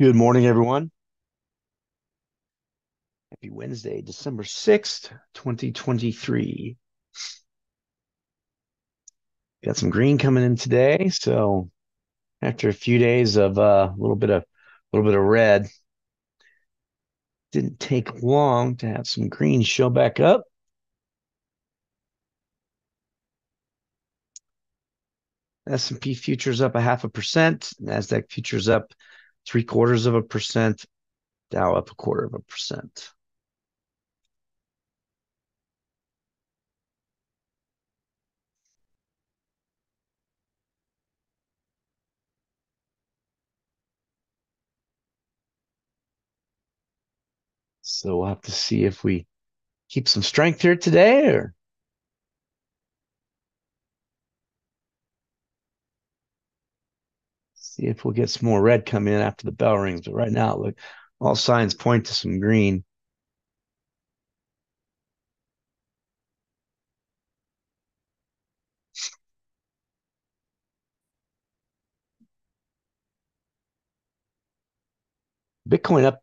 Good morning, everyone. Happy Wednesday, December 6th, 2023. Got some green coming in today, so after a few days of a little bit of red, didn't take long to have some green show back up. S&P futures up 0.5%, Nasdaq futures up 0.75%, Dow up 0.25%. So we'll have to see if we keep some strength here today or see if we'll get some more red come in after the bell rings. But right now, look, all signs point to some green. Bitcoin up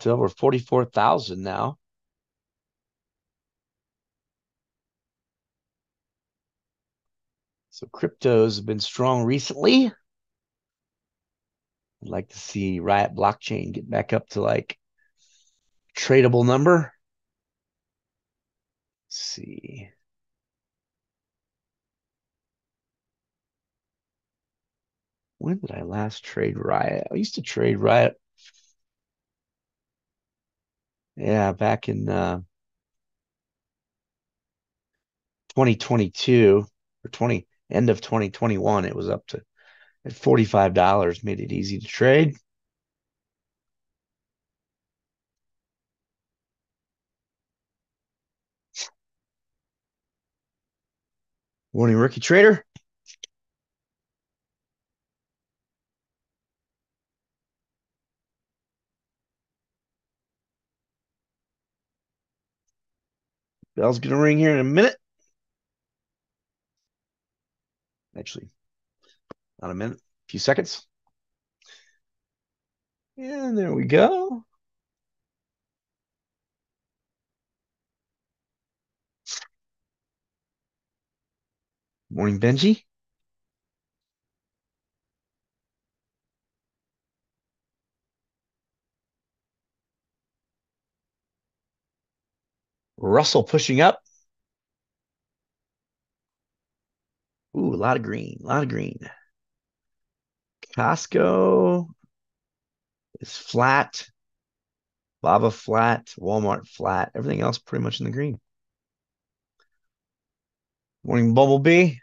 to over 44,000 now. So cryptos have been strong recently. I'd like to see Riot Blockchain get back up to like tradable number. Let's see. When did I last trade Riot? I used to trade Riot. Yeah, back in 2022 or end of 2021, it was up to at $45, made it easy to trade. Morning, rookie trader. Bell's gonna ring here in a minute. Actually, not a minute, a few seconds. And there we go. Morning, Benji. Russell pushing up. Ooh, a lot of green, a lot of green. Costco is flat. Baba flat. Walmart flat. Everything else pretty much in the green. Morning, Bumblebee.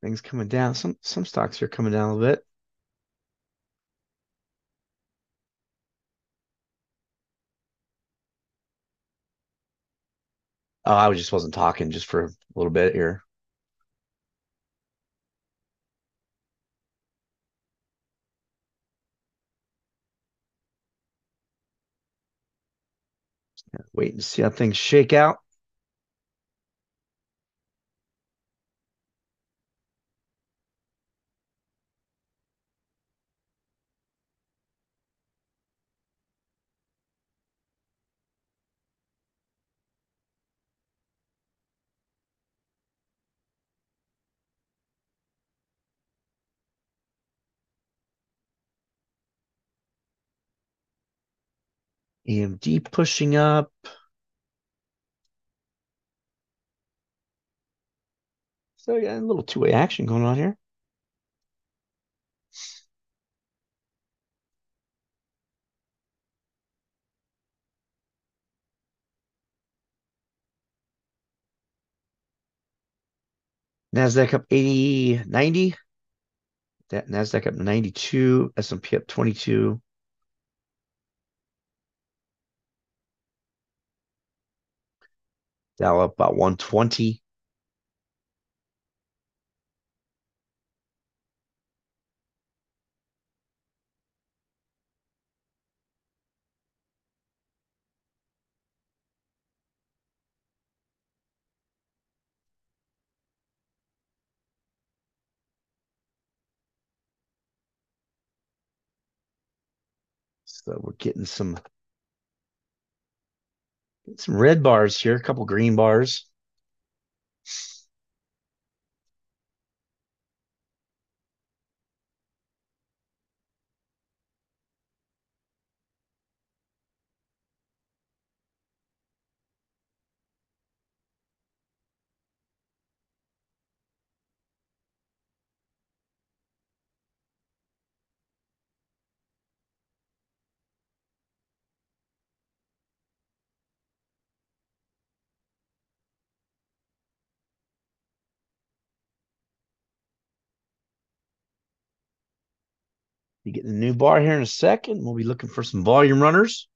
Things coming down. Some stocks are coming down a little bit. I just wasn't talking just for a little bit here. Wait and see how things shake out. AMD pushing up. So yeah, a little two-way action going on here. Nasdaq up 80, 90. That Nasdaq up 92, S&P up 22. Dow up about 120. So we're getting some red bars here, a couple green bars. You get the new bar here in a second. We'll be looking for some volume runners.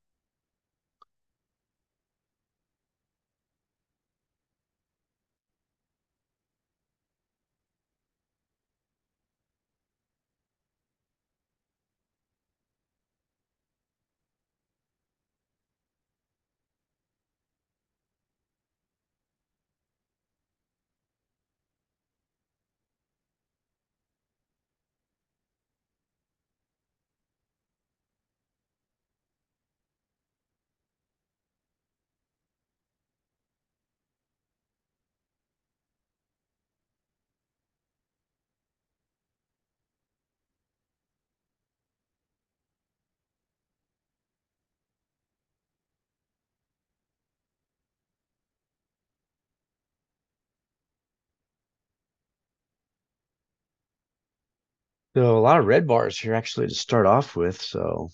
So a lot of red bars here actually to start off with. So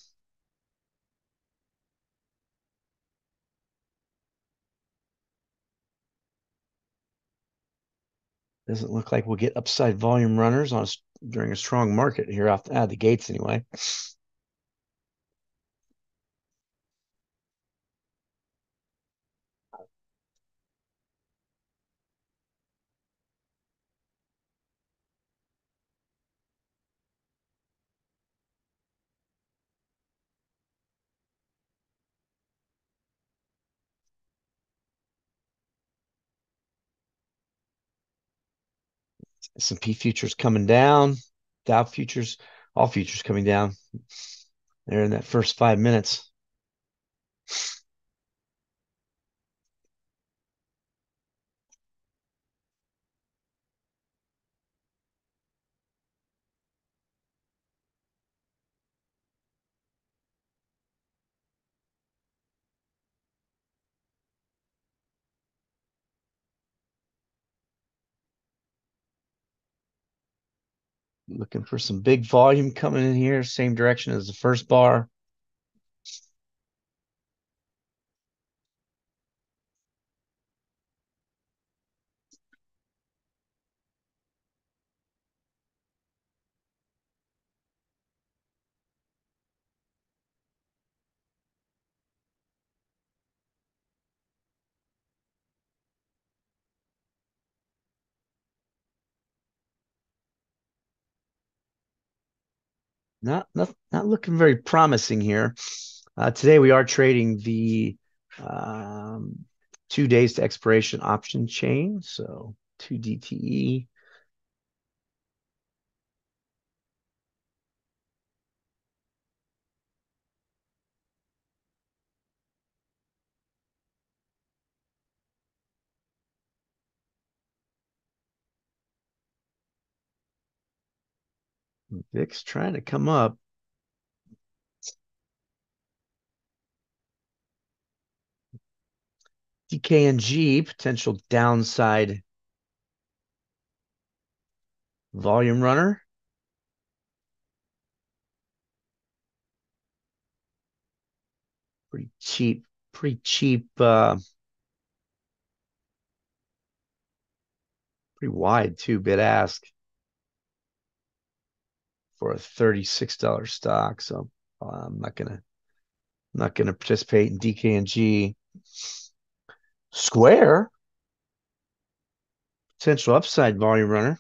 doesn't look like we'll get upside volume runners on during a strong market here out of the gates anyway. S&P futures coming down, Dow futures, all futures coming down there in that first 5 minutes. Looking for some big volume coming in here, same direction as the first bar. not looking very promising here. Today we are trading the 2 days to expiration option chain, so 2DTE. VIX trying to come up. DKNG, potential downside volume runner. Pretty cheap, pretty wide too, bid ask for a $36 stock. So I'm not gonna participate in DKNG. Square, potential upside volume runner.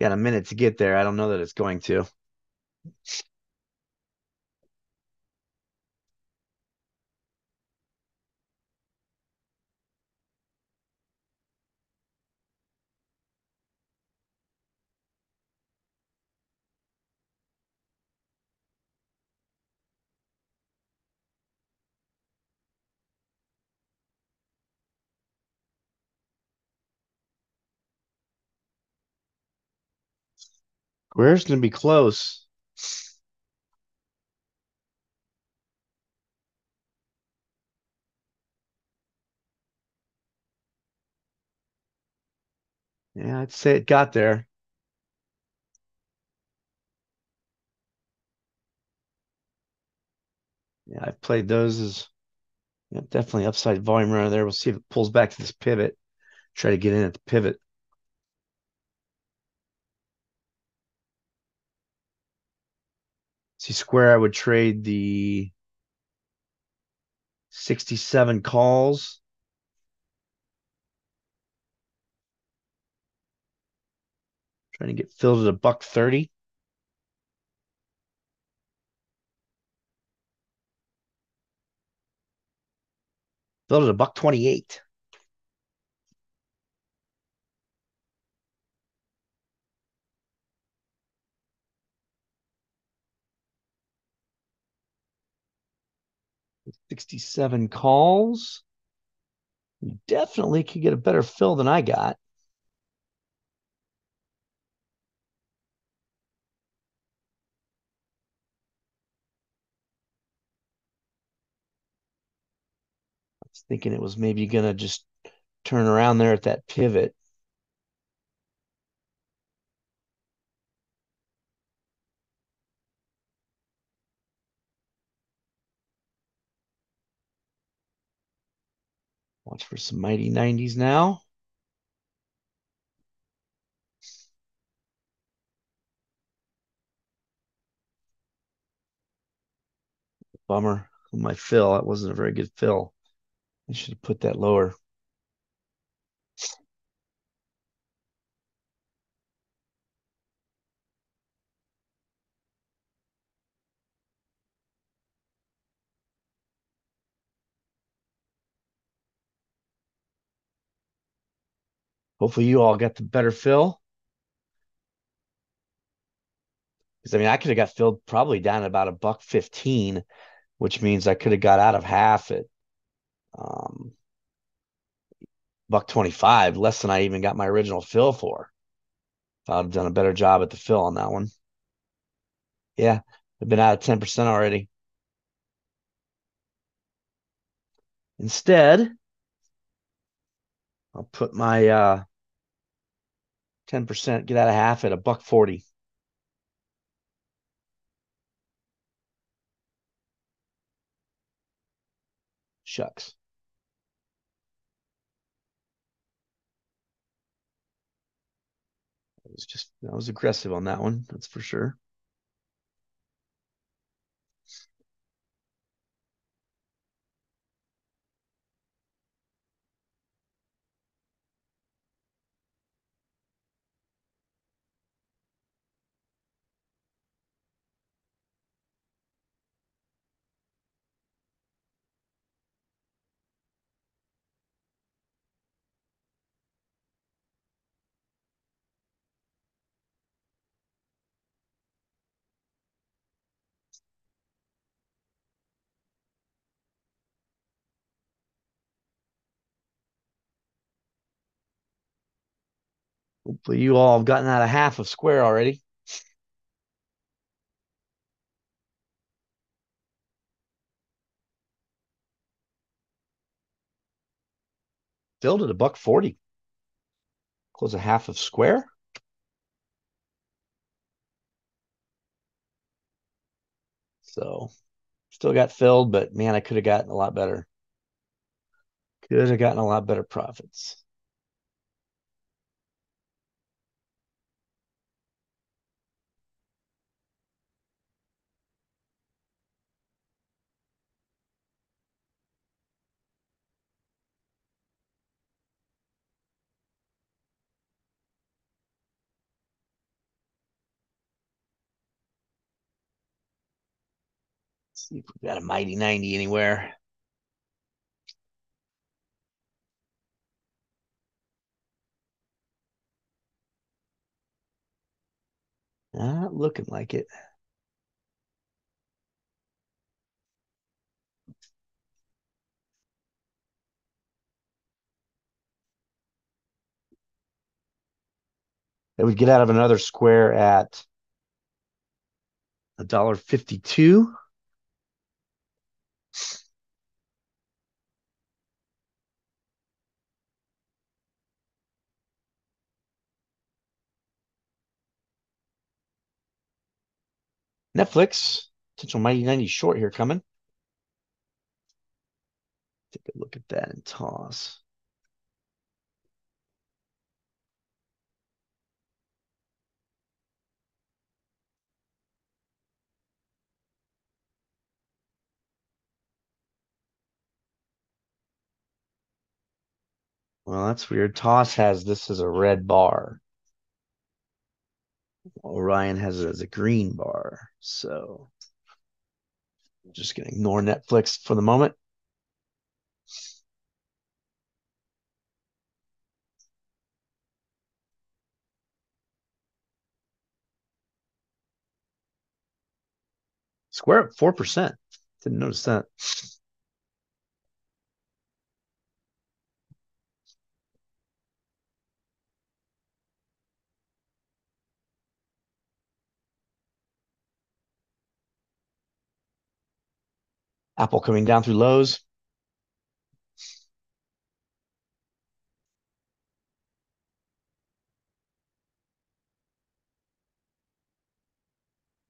Got a minute to get there. I don't know that it's going to. Where's going to be close? Yeah, I'd say it got there. Yeah, I've played those as, yeah, definitely upside volume runner there. We'll see if it pulls back to this pivot. Try to get in at the pivot. See, Square, I would trade the 67 calls. Trying to get filled at $1.30. Filled at $1.28. With 67 calls. You definitely could get a better fill than I got. I was thinking it was maybe going to just turn around there at that pivot. Watch for some mighty 90s now. Bummer on my fill. That wasn't a very good fill. I should have put that lower. Hopefully you all got the better fill. Because, I mean, I could have got filled probably down at about $1.15, which means I could have got out of half at $1.25, less than I even got my original fill for. If I'd have done a better job at the fill on that one. Yeah, I've been out of 10% already. Instead, I'll put my 10% get out of half at $1.40. Shucks. I was aggressive on that one, that's for sure. Hopefully you all have gotten out of half of Square already. Still at $1.40. Close a half of Square. So still got filled, but man, I could have gotten a lot better. Could have gotten a lot better profits. See if we've got a mighty 90 anywhere. Not looking like it. It would get out of another Square at $1.52. Netflix, potential mighty 90 short here coming. Take a look at that and toss. Well, that's weird. Toss has this as a red bar. Orion has it as a green bar. So I'm just going to ignore Netflix for the moment. Square up 4%. Didn't notice that. Apple coming down through lows.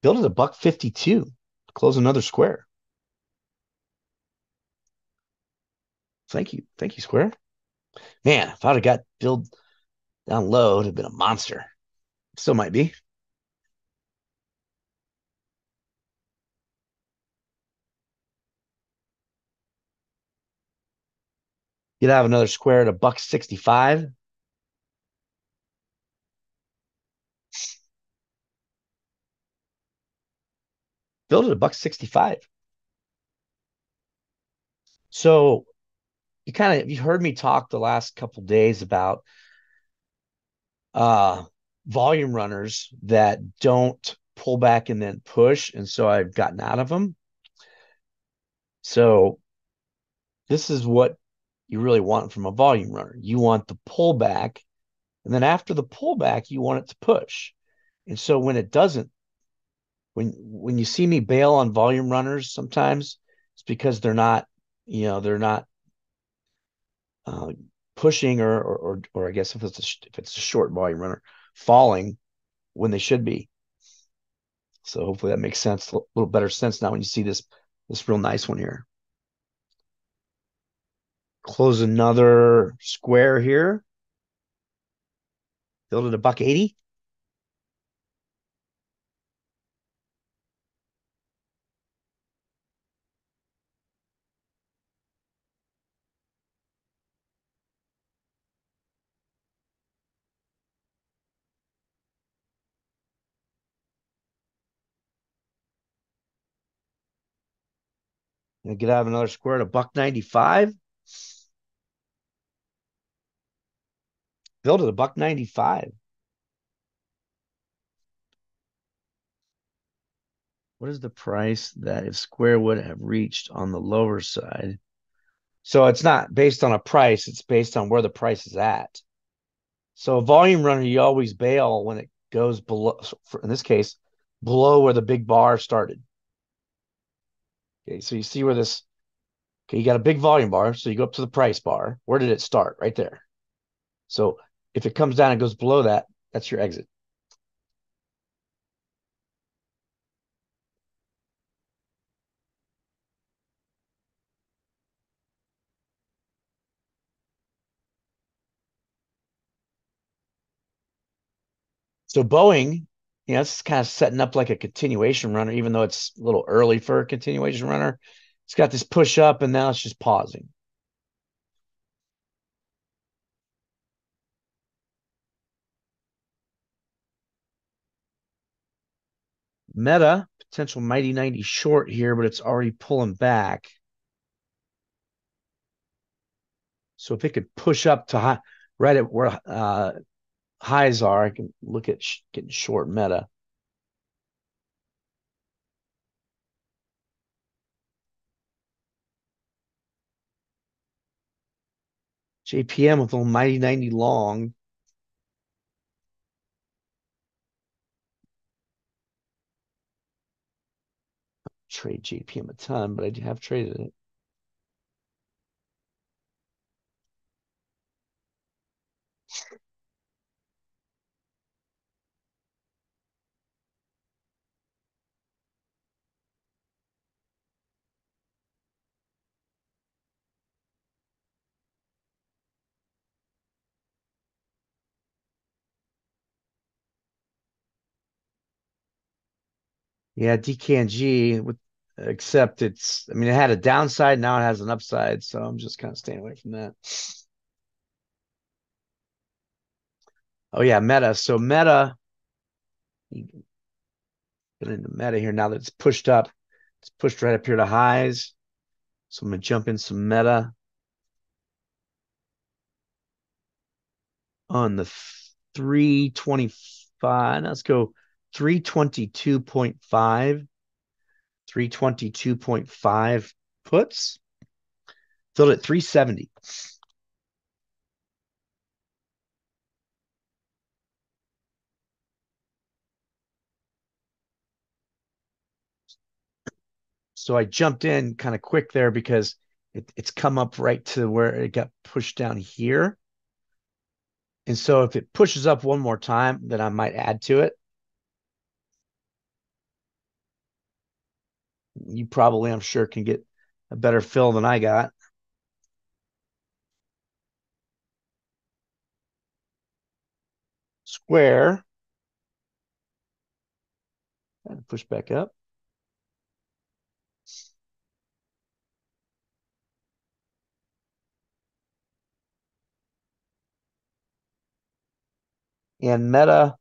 Build at $1.52. Close another Square. Thank you. Thank you, Square. Man, if I'd have got build down low, it would have been a monster. Still might be. You'd have another Square at $1.65. Build at $1.65. So you heard me talk the last couple days about volume runners that don't pull back and then push, and so I've gotten out of them. So this is what you really want from a volume runner. You want the pullback, and then after the pullback, you want it to push. And so when it doesn't, when you see me bail on volume runners sometimes, it's because they're not pushing or I guess if it's a short volume runner, falling when they should be. So hopefully that makes sense, a little better sense now when you see this real nice one here. Close another Square here. Build at $1.80. And get out of another Square at $1.95. Build at $1.95. What is the price that if Square would have reached on the lower side? So it's not based on a price. It's based on where the price is at. So a volume runner, you always bail when it goes below, in this case, below where the big bar started. Okay, so you see where this, okay, you got a big volume bar, so you go up to the price bar. Where did it start? Right there. So if it comes down and goes below that, that's your exit. So Boeing, you know, it's kind of setting up like a continuation runner, even though it's a little early for a continuation runner. It's got this push up, and now it's just pausing. Meta, potential mighty 90 short here, but it's already pulling back. So if it could push up to high, right at where highs are, I can look at getting short Meta. JPM with a little mighty 90 long. I don't trade JPM a ton, but I have traded it. Yeah, DKNG, except it's, I mean, it had a downside. Now it has an upside. So I'm just kind of staying away from that. Oh, yeah, Meta. So Meta, get into Meta here now that it's pushed up. It's pushed right up here to highs. So I'm going to jump in some Meta on the 325. Let's go. 322.5 puts filled at 370. So I jumped in kind of quick there because it's come up right to where it got pushed down here. And so if it pushes up one more time, then I might add to it. You probably, I'm sure, can get a better fill than I got. Square. Trying to push back up. And Meta.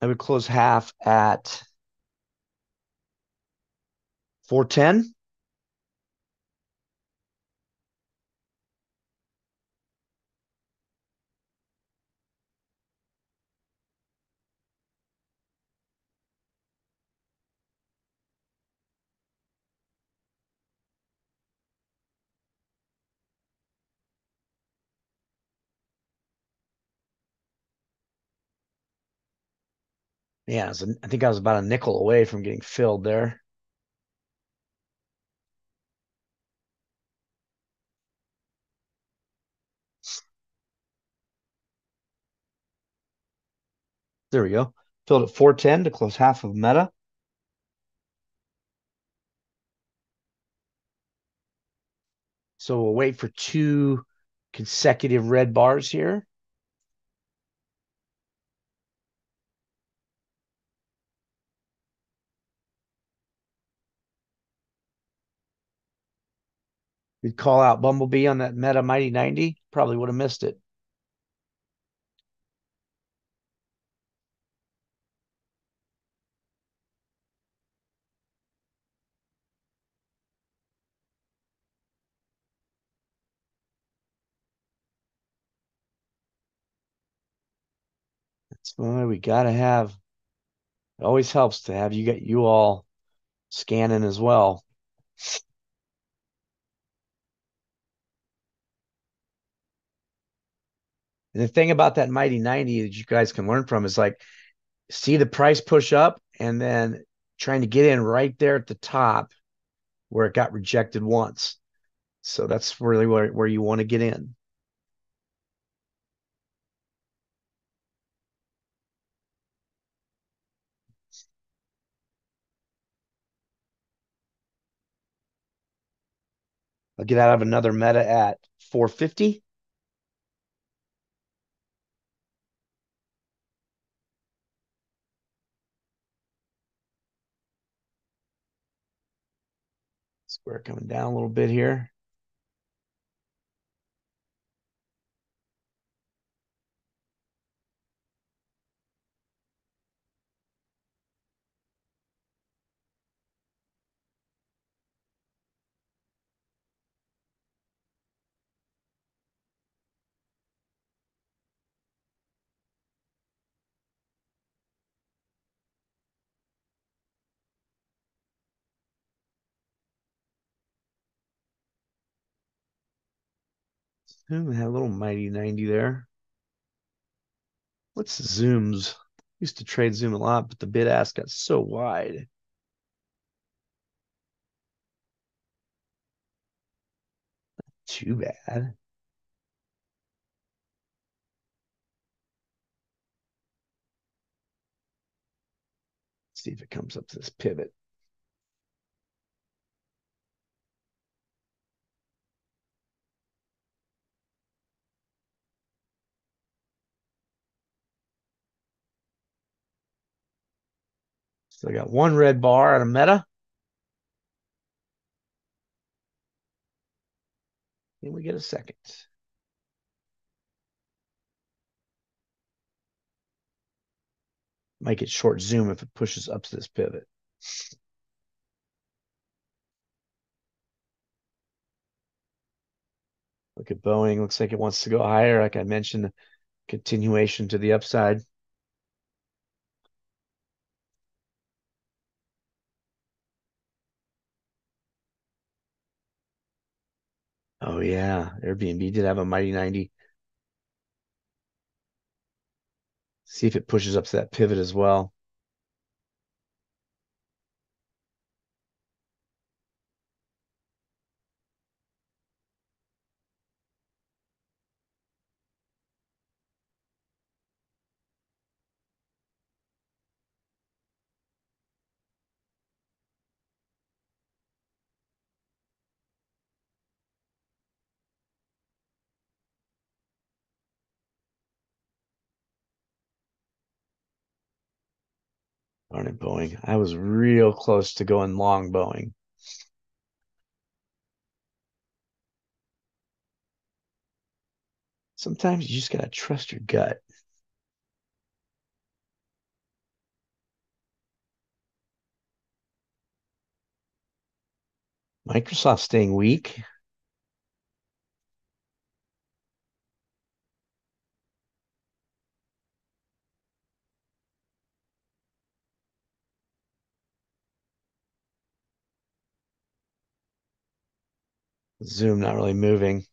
I would close half at 410. Yeah, I think I was about a nickel away from getting filled there. There we go. Filled at 410 to close half of Meta. So we'll wait for two consecutive red bars here. We'd call out Bumblebee on that Meta mighty 90. Probably would have missed it. That's why we gotta have. It always helps to have you all scanning as well. And the thing about that mighty 90 that you guys can learn from is like, see the price push up and then trying to get in right there at the top where it got rejected once. So that's really where you want to get in. I'll get out of another Meta at 450. Square coming down a little bit here. Zoom had a little mighty 90 there. What's Zoom's? Used to trade Zoom a lot, but the bid ask got so wide. Not too bad. Let's see if it comes up to this pivot. So I got one red bar out of Meta. Can we get a second? Might get short Zoom if it pushes up to this pivot. Look at Boeing. Looks like it wants to go higher. Like I mentioned, the continuation to the upside. Oh, yeah. Airbnb did have a mighty 90. See if it pushes up to that pivot as well. Darn it, Boeing. I was real close to going long Boeing. Sometimes you just got to trust your gut. Microsoft staying weak. Zoom not really moving.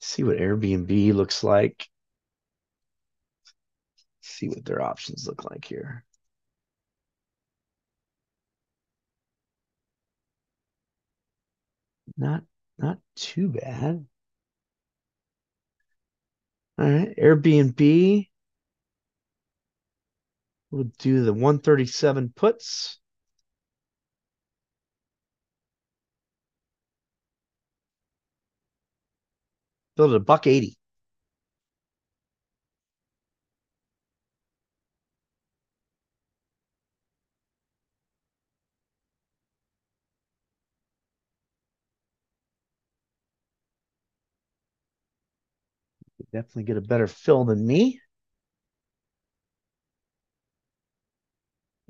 See what Airbnb looks like. See what their options look like here. Not too bad. All right, Airbnb. We'll do the 137 puts. Build at a $1.80. You definitely get a better fill than me.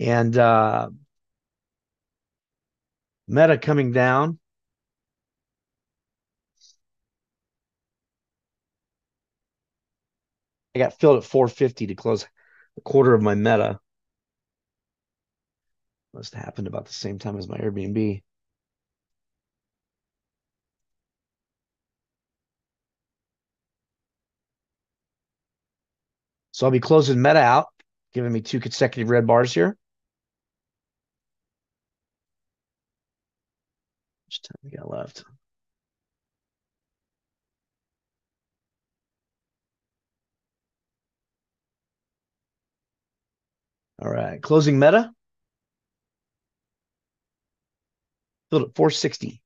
And Meta coming down. I got filled at 450 to close a quarter of my Meta. Must have happened about the same time as my Airbnb. So I'll be closing Meta out, giving me two consecutive red bars here. How much time we got left? All right, closing Meta. Filled at 460.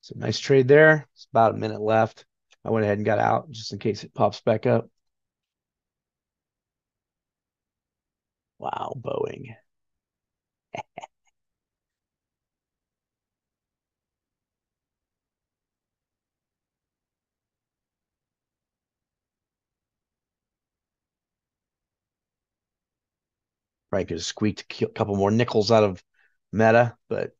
So nice trade there. It's about a minute left. I went ahead and got out just in case it pops back up. Wow, Boeing. Probably could have squeaked a couple more nickels out of Meta, but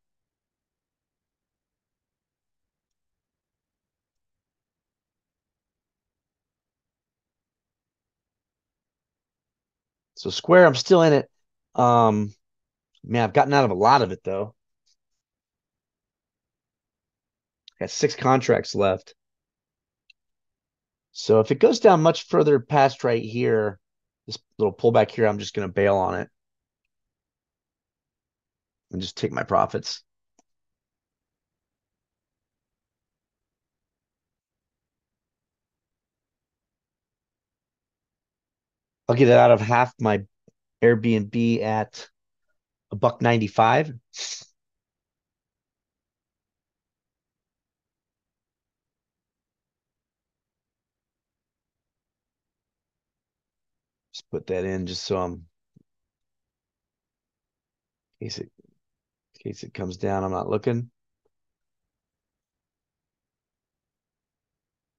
so Square, I'm still in it. Man, I've gotten out of a lot of it though. I got 6 contracts left. So if it goes down much further past right here, this little pullback here, I'm just going to bail on it and just take my profits. I'll get it out of half my Airbnb at $1.95. Just put that in just so I'm in case it comes down, I'm not looking.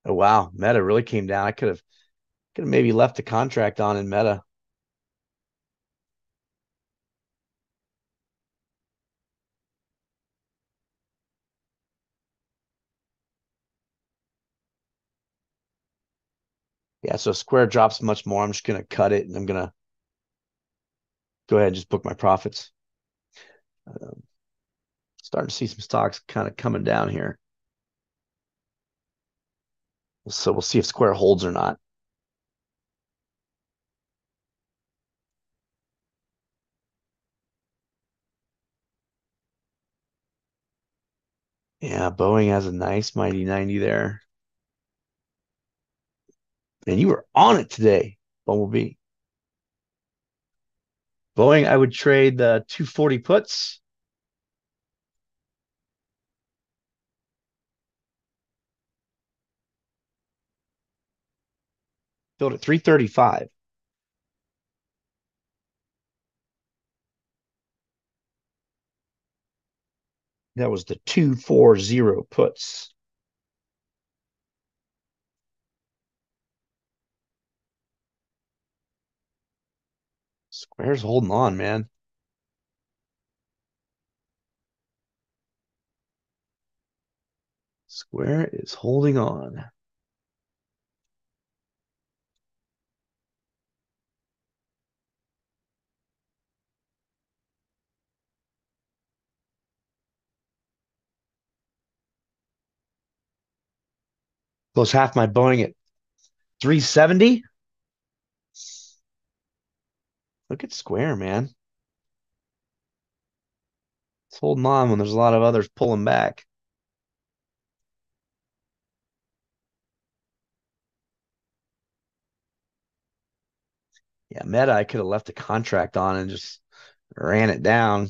Oh wow, Meta really came down. I could have maybe left the contract on in Meta. Yeah, so Square drops much more. I'm just gonna cut it and I'm gonna go ahead and just book my profits. Starting to see some stocks kind of coming down here. So we'll see if Square holds or not. Yeah, Boeing has a nice mighty 90 there. And you were on it today, Bumblebee. Boeing, I would trade the 240 puts. Filled at 335. That was the 240 puts. Square's holding on, man. Square is holding on. Close half my Boeing at 370. Look at Square, man. It's holding on when there's a lot of others pulling back. Yeah, Meta, I could have left the contract on and just ran it down.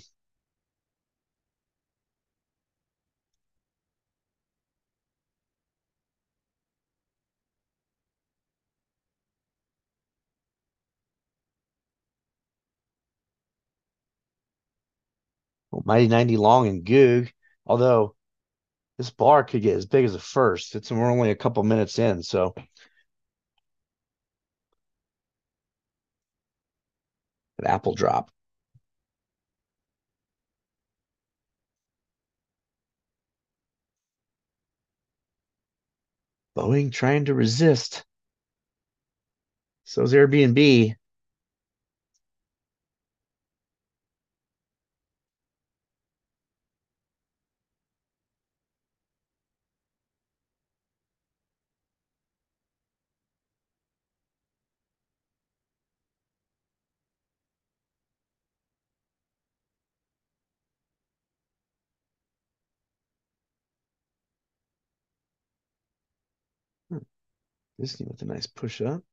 Mighty 90 long in Goog, although this bar could get as big as the first. We're only a couple minutes in, so an Apple drop. Boeing trying to resist. So is Airbnb. Disney with a nice push up.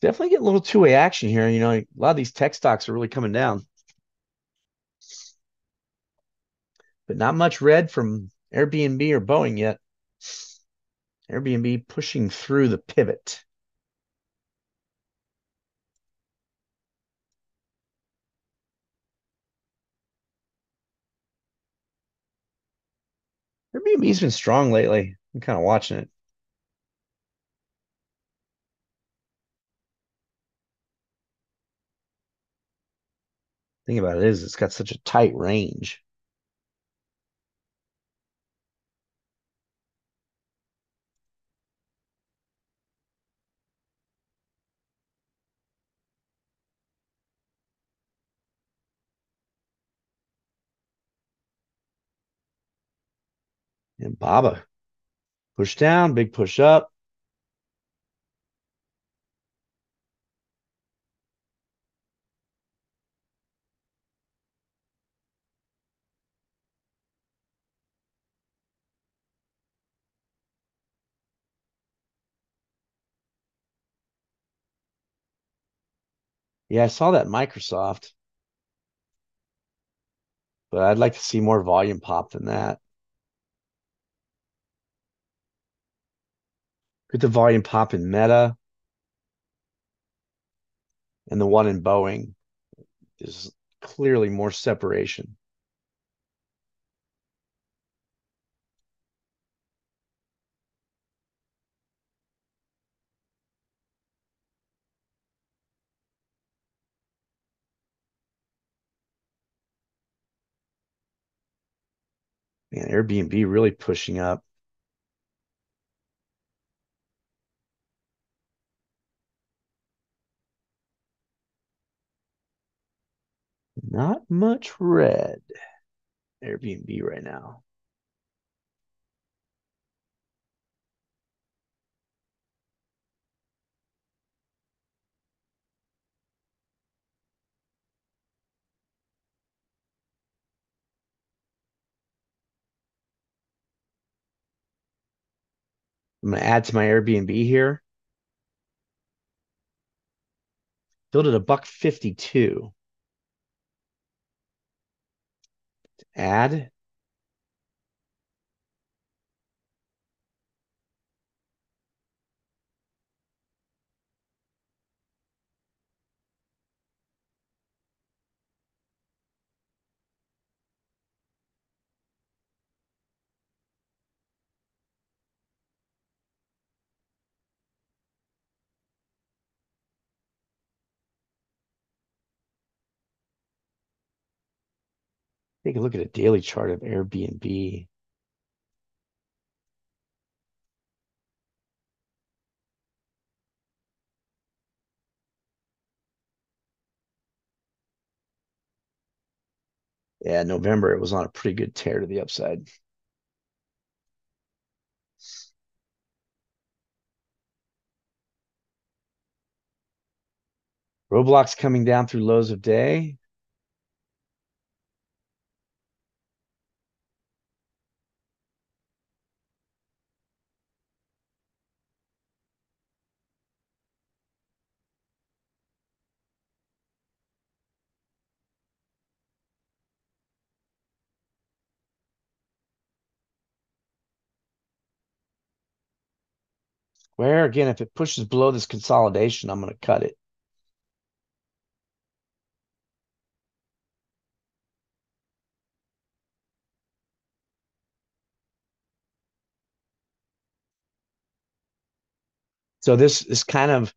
Definitely get a little two-way action here. You know, a lot of these tech stocks are really coming down. But not much red from Airbnb or Boeing yet. Airbnb pushing through the pivot. Airbnb's been strong lately. I'm kind of watching it. Thing about it is it's got such a tight range. And Baba, push down, big push up. Yeah, I saw that Microsoft. But I'd like to see more volume pop than that. Get the volume pop in Meta. And the one in Boeing is clearly more separation. Man, Airbnb really pushing up. Not much red. Airbnb right now. I'm going to add to my Airbnb here. Build it $1.52. Add. Take a look at a daily chart of Airbnb. Yeah, November, it was on a pretty good tear to the upside. Roblox coming down through lows of day. Where, again, if it pushes below this consolidation, I'm going to cut it. So this is kind of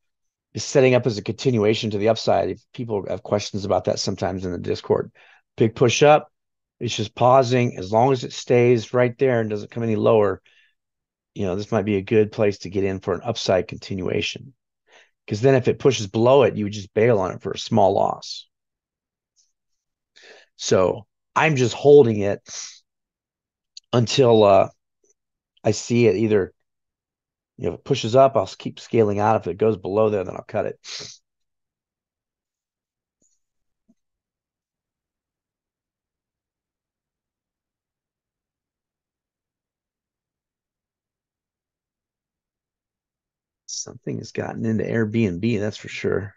setting up as a continuation to the upside. If people have questions about that sometimes in the Discord. Big push up. It's just pausing. As long as it stays right there and doesn't come any lower, you know, this might be a good place to get in for an upside continuation. Because then if it pushes below it, you would just bail on it for a small loss. So I'm just holding it until I see it either, you know, if it pushes up, I'll keep scaling out. If it goes below there, then I'll cut it. Something has gotten into Airbnb, that's for sure.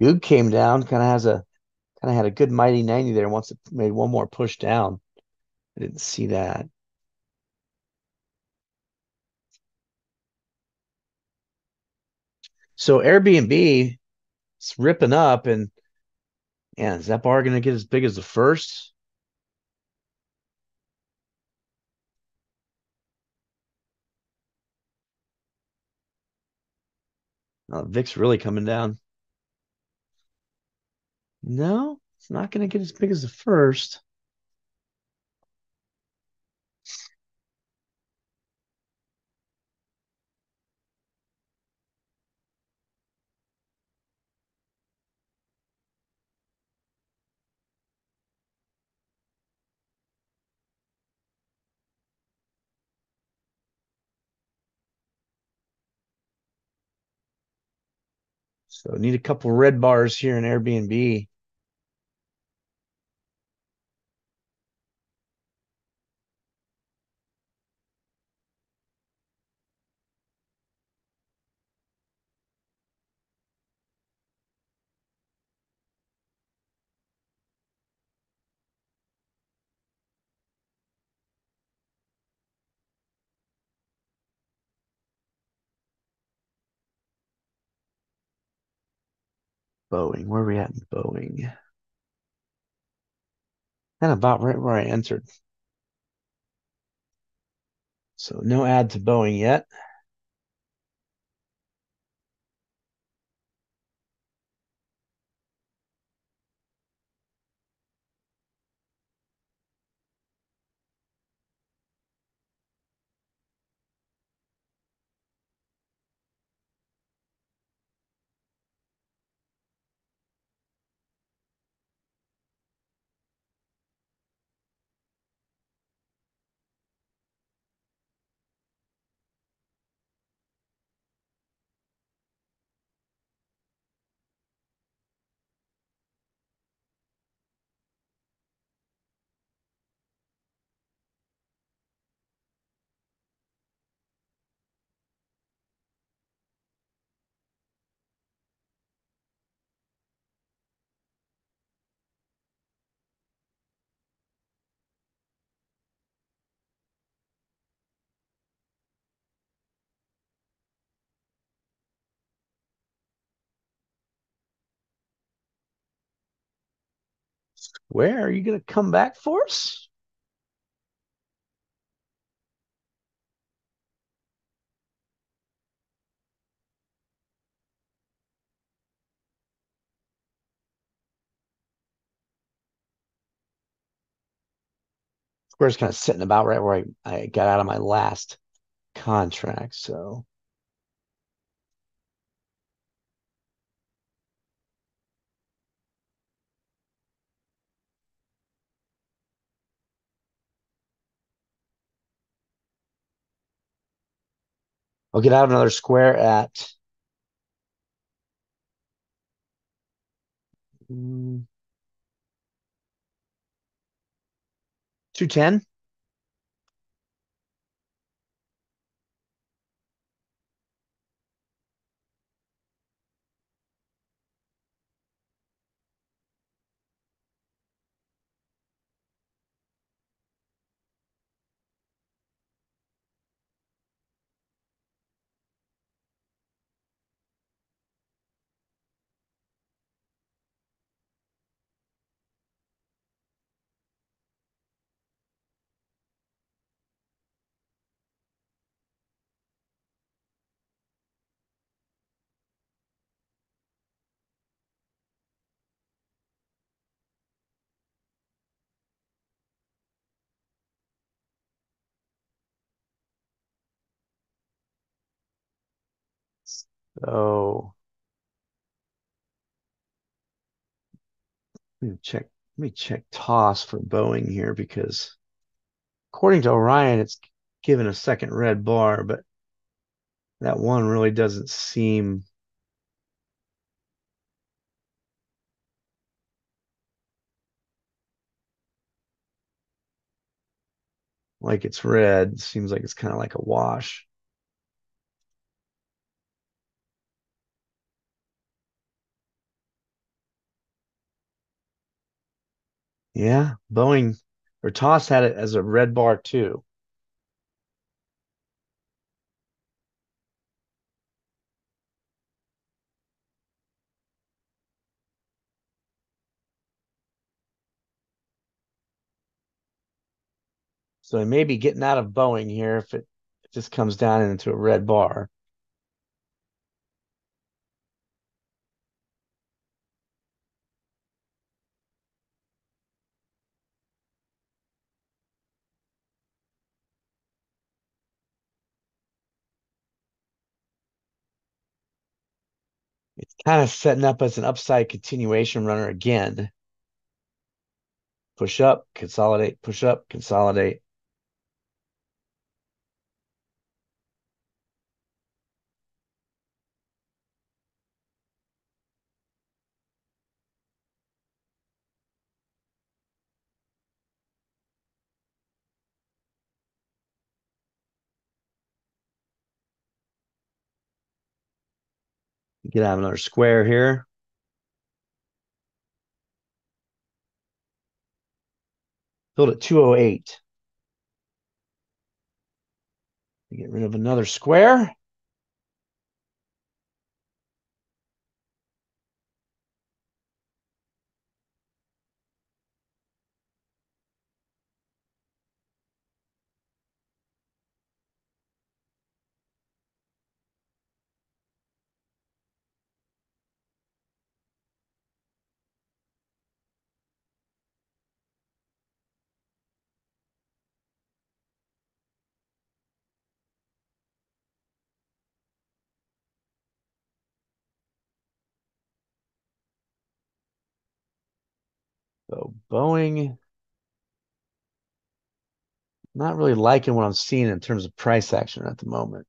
Goog came down, kind of had a good mighty 90 there. Once it made one more push down, I didn't see that. So Airbnb, it's ripping up, and yeah, is that bar going to get as big as the first? VIX really coming down. No, it's not going to get as big as the first. So need a couple red bars here in Airbnb. Boeing, where are we at in Boeing? And about right where I entered. So no add to Boeing yet. Where are you going to come back for us? Square's kind of sitting about right where I got out of my last contract, so... I'll get out another Square at $2.10. So let me check toss for Boeing here because according to Orion, it's given a second red bar, but that one really doesn't seem... like it's red. Seems like it's kind of like a wash. Yeah, Boeing or Toss had it as a red bar too. So it may be getting out of Boeing here if this comes down into a red bar. It's kind of setting up as an upside continuation runner again. Push up, consolidate, push up, consolidate. Get out another Square here. Filled at 208. Get rid of another Square. So Boeing, not really liking what I'm seeing in terms of price action at the moment.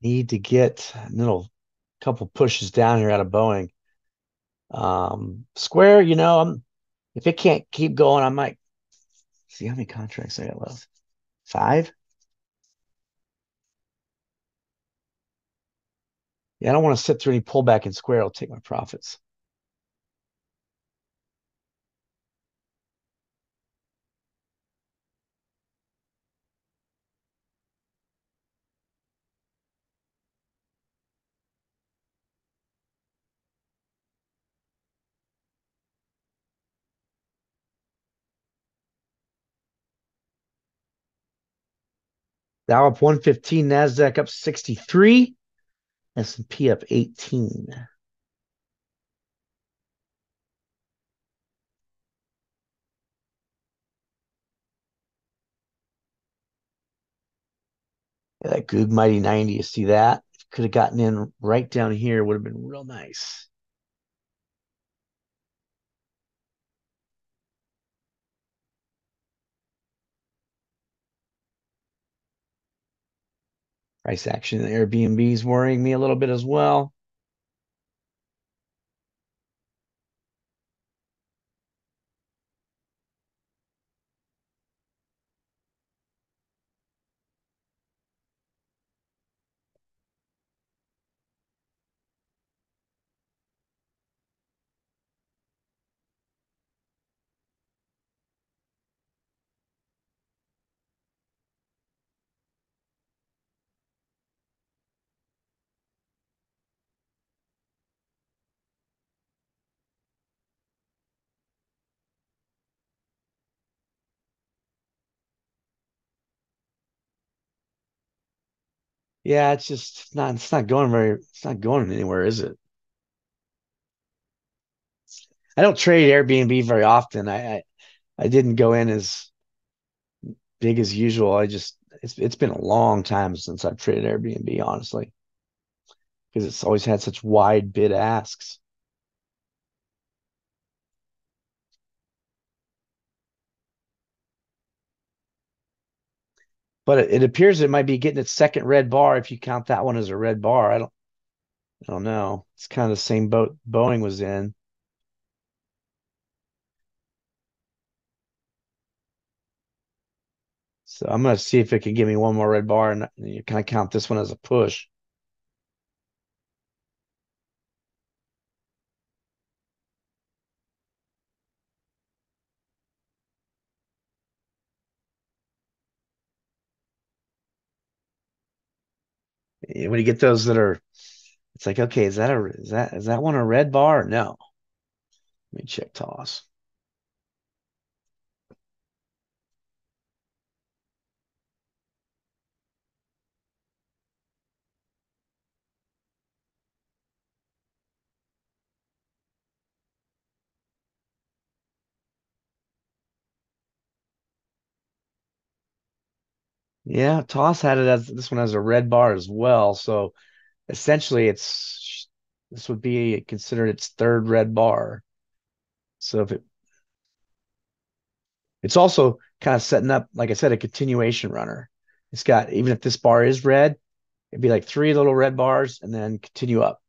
Need to get a little couple pushes down here out of Boeing. Square, you know, if it can't keep going, I might see how many contracts I got left. 5? Yeah, I don't want to sit through any pullback in Square. I'll take my profits. Dow up 115, Nasdaq up 63, S&P up 18. Yeah, that Goog Mighty 90, you see that? Could have gotten in right down here, would have been real nice. Price action in Airbnb is worrying me a little bit as well. Yeah, it's just it's not going anywhere, is it? I don't trade Airbnb very often. I didn't go in as big as usual. It's been a long time since I've traded Airbnb, honestly, because it's always had such wide bid asks. But it appears it might be getting its second red bar if you count that one as a red bar. I don't know. It's kind of the same boat Boeing was in. So I'm going to see if it can give me one more red bar, and you kind of count this one as a push. When you get those that are, it's like, okay, is that one a red bar? No. Let me check toss. Yeah, toss had it as this one has a red bar as well. So essentially, this would be considered its third red bar. So if it's also kind of setting up, like I said, a continuation runner. It's got, even if this bar is red, it'd be like three little red bars and then continue up.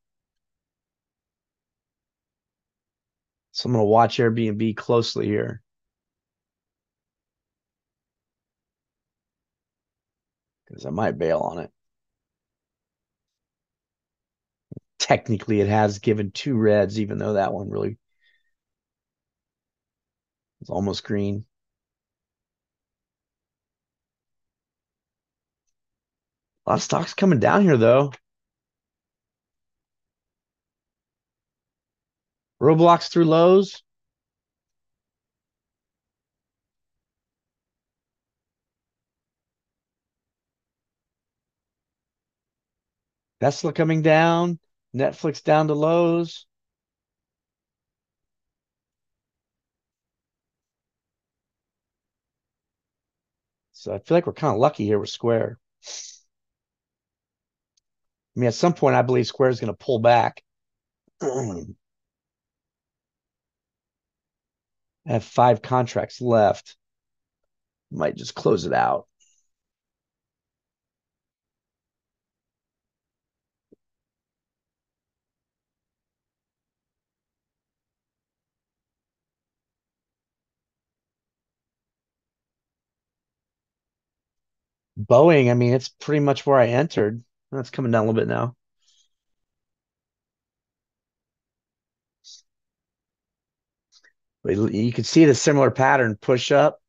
So I'm going to watch Airbnb closely here. Because I might bail on it. Technically, it has given two reds, even though that one really is almost green. A lot of stocks coming down here, though. Roblox through lows. Tesla coming down, Netflix down to lows. So I feel like we're kind of lucky here with Square. I mean, at some point, I believe Square is going to pull back. I have 5 contracts left. Might just close it out. Boeing, I mean, it's pretty much where I entered. That's coming down a little bit now. But you can see the similar pattern. Push up,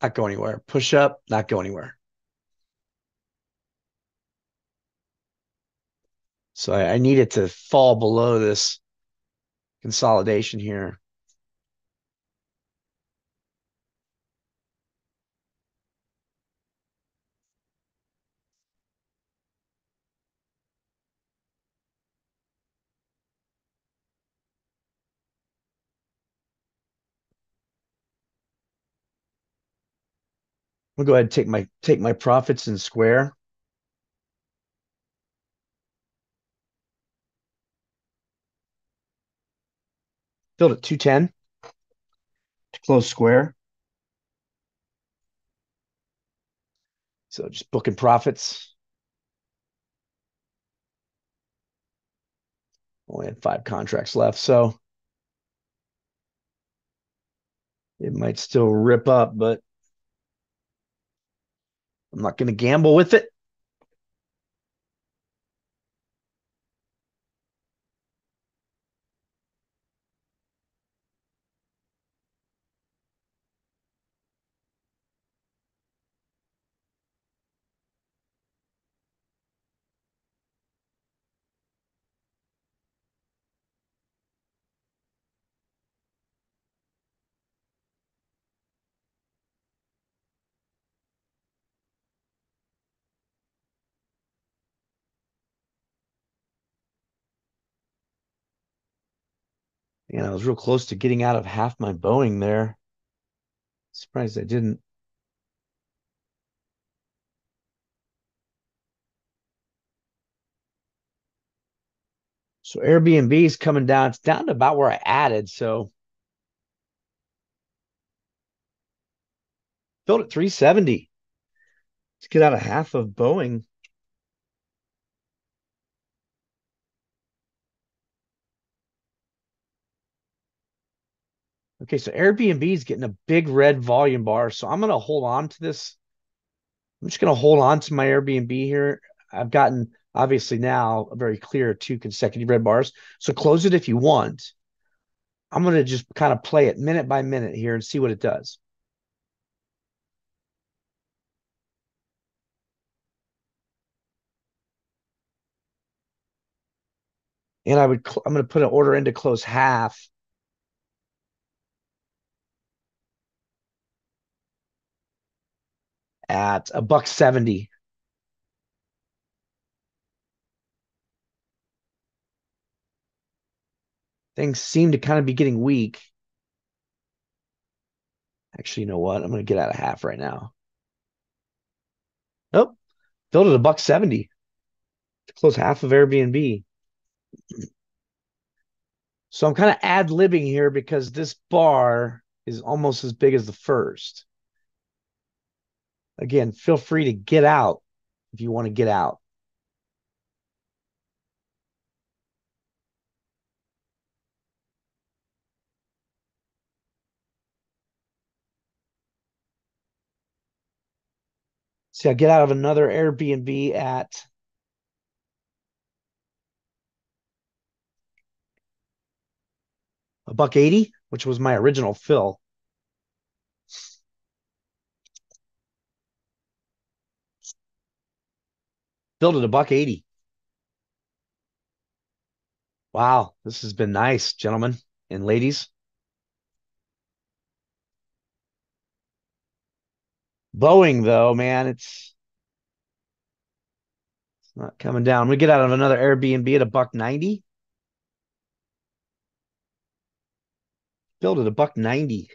not go anywhere. Push up, not go anywhere. So I need it to fall below this consolidation here. We'll go ahead and take my profits in Square. Filled at 210 to close Square. So just booking profits. Only had 5 contracts left, so it might still rip up, but I'm not going to gamble with it. You know, I was real close to getting out of half my Boeing there. Surprised I didn't. So Airbnb is coming down. It's down to about where I added. So built at 370. Let's get out of half of Boeing. Okay, so Airbnb is getting a big red volume bar. So I'm going to hold on to this. I'm just going to hold on to my Airbnb here. I've gotten, obviously, now a very clear 2 consecutive red bars. So close it if you want. I'm going to just kind of play it minute by minute here and see what it does. And I'm going to put an order in to close half. At $1.70. Things seem to kind of be getting weak. Actually, you know what? I'm going to get out of half right now. Nope. Built at $1.70 to close half of Airbnb. So I'm kind of ad-libbing here because this bar is almost as big as the first. Again, feel free to get out if you want to get out. See, I get out of another Airbnb at $1.80, which was my original fill. Built at $1.80. Wow, this has been nice, gentlemen and ladies. Boeing, though, man, it's not coming down. I'm gonna get out of another Airbnb at $1.90. Built at $1.90.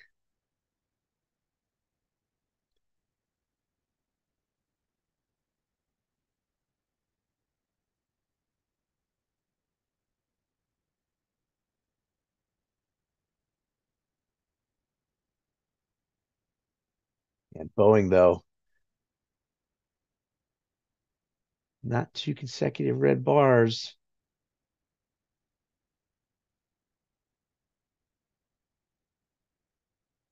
And Boeing, though, not 2 consecutive red bars.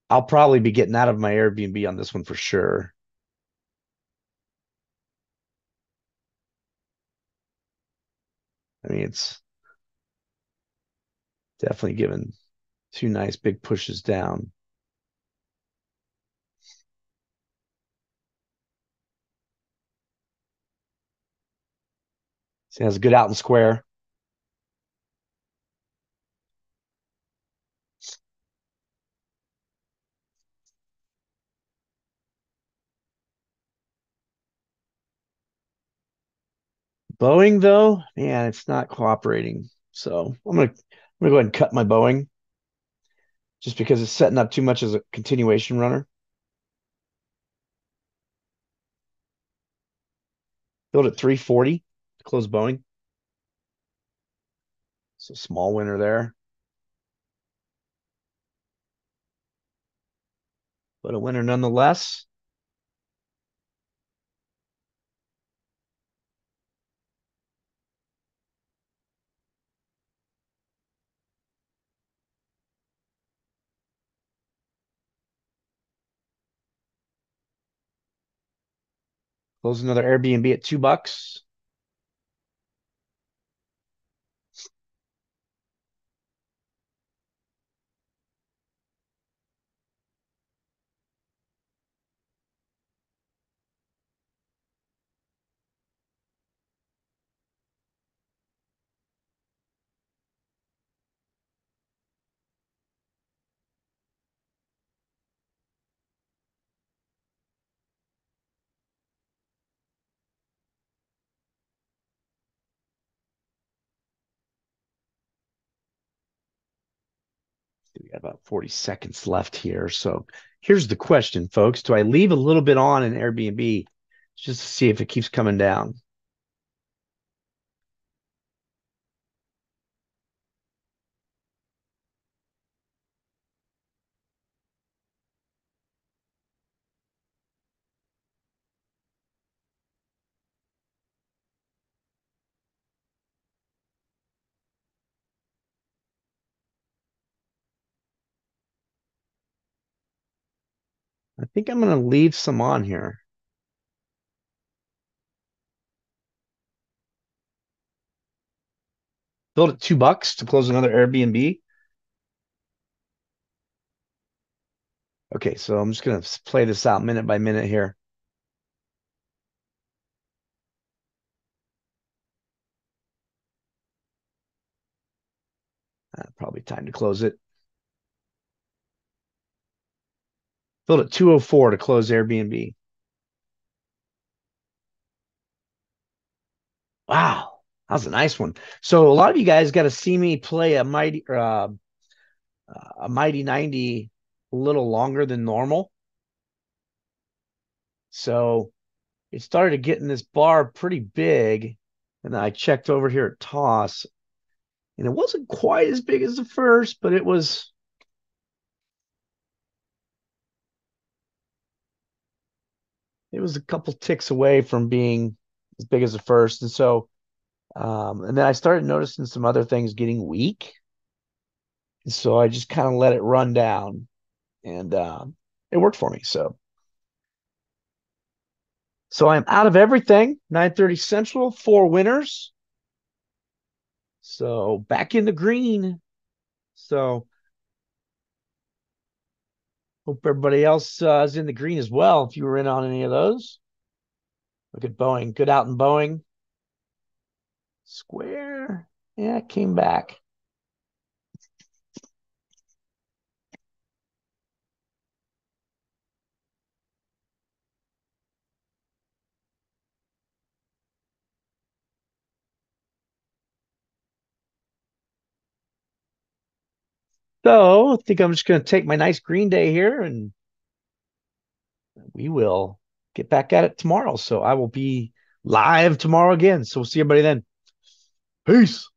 I'll probably be getting out of my Airbnb on this one for sure. I mean, it's definitely given 2 nice big pushes down. Sounds good out in Square. Boeing, though, man, it's not cooperating. So I'm gonna go ahead and cut my Boeing just because it's setting up too much as a continuation runner. Built at 340. Close Boeing. So small winner there. But a winner nonetheless. Close another Airbnb at $2. We got about 40 seconds left here. So here's the question, folks. Do I leave a little bit on in Airbnb just to see if it keeps coming down? I think I'm going to leave some on here. Build at $2 to close another Airbnb. Okay, so I'm just going to play this out minute by minute here. Probably time to close it. Build at 204 to close Airbnb. Wow, that was a nice one. So a lot of you guys got to see me play a mighty 90 a little longer than normal. So it started getting this bar pretty big, and I checked over here at toss, and it wasn't quite as big as the first, but it was. It was a couple ticks away from being as big as the first. And so, and then I started noticing some other things getting weak. And so I just kind of let it run down, and it worked for me. So I'm out of everything, 9:30 Central, 4 winners. So back in the green. So hope everybody else is in the green as well, if you were in on any of those. Look at Boeing. Good out in Boeing. Square. Yeah, it came back. So I think I'm just going to take my nice green day here, and we will get back at it tomorrow. So I will be live tomorrow again. So we'll see everybody then. Peace.